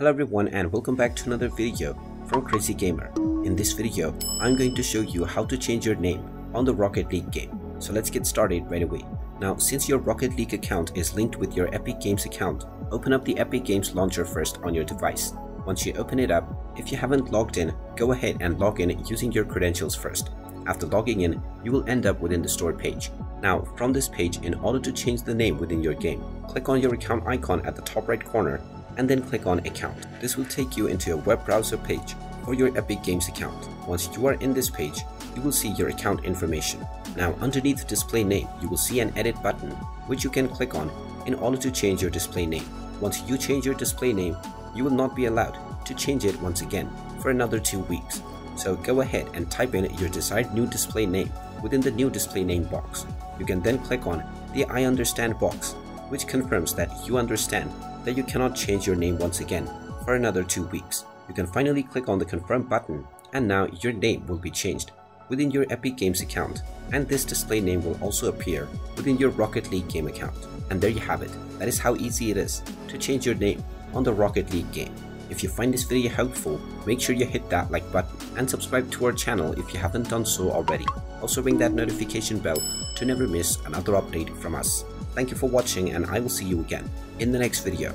Hello everyone and welcome back to another video from Crazy Gamer. In this video, I'm going to show you how to change your name on the Rocket League game. So let's get started right away. Now, since your Rocket League account is linked with your Epic Games account, open up the Epic Games launcher first on your device. Once you open it up, if you haven't logged in, go ahead and log in using your credentials first. After logging in, you will end up within the store page. Now, from this page, in order to change the name within your game, click on your account icon at the top right corner and then click on account. This will take you into a web browser page for your Epic Games account. Once you are in this page, you will see your account information. Now underneath display name, you will see an edit button which you can click on in order to change your display name. Once you change your display name, you will not be allowed to change it once again for another 2 weeks. So go ahead and type in your desired new display name within the new display name box. You can then click on the I understand box, which confirms that you understand that you cannot change your name once again for another 2 weeks. You can finally click on the confirm button and now your name will be changed within your Epic Games account, and this display name will also appear within your Rocket League game account. And there you have it. That is how easy it is to change your name on the Rocket League game. If you find this video helpful, make sure you hit that like button and subscribe to our channel if you haven't done so already. Also ring that notification bell to never miss another update from us. Thank you for watching and I will see you again in the next video.